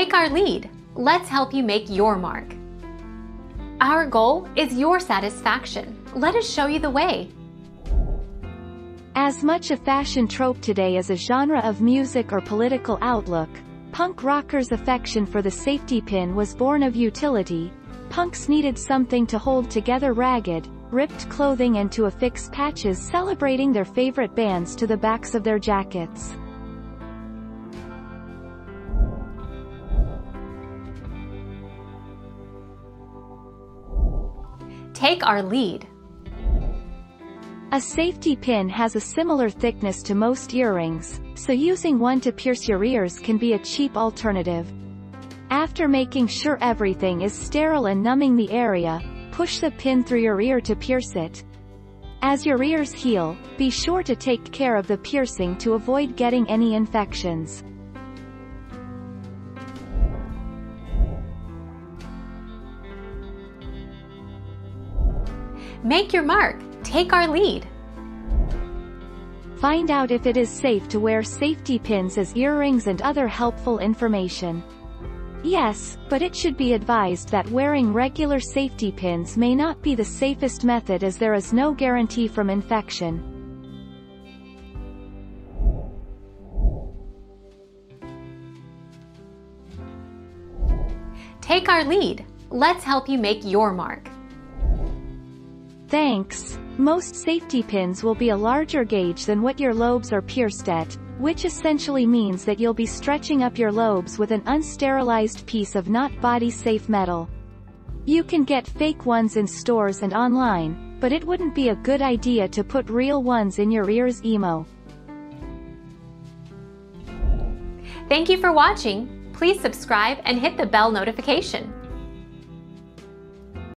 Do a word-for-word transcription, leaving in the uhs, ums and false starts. Take our lead. Let's help you make your mark. Our goal is your satisfaction. Let us show you the way. As much a fashion trope today as a genre of music or political outlook, punk rockers' affection for the safety pin was born of utility. Punks needed something to hold together ragged, ripped clothing and to affix patches celebrating their favorite bands to the backs of their jackets. Take our lead. A safety pin has a similar thickness to most earrings, so using one to pierce your ears can be a cheap alternative. After making sure everything is sterile and numbing the area, push the pin through your ear to pierce it. As your ears heal, be sure to take care of the piercing to avoid getting any infections. Make your mark. Take our lead. Find out if it is safe to wear safety pins as earrings and other helpful information. Yes, but it should be advised that wearing regular safety pins may not be the safest method as there is no guarantee from infection. Take our lead. Let's help you make your mark. Thanks. Most safety pins will be a larger gauge than what your lobes are pierced at, which essentially means that you'll be stretching up your lobes with an unsterilized piece of not body-safe metal. You can get fake ones in stores and online, but it wouldn't be a good idea to put real ones in your ears. Emo. Thank you for watching. Please subscribe and hit the bell notification.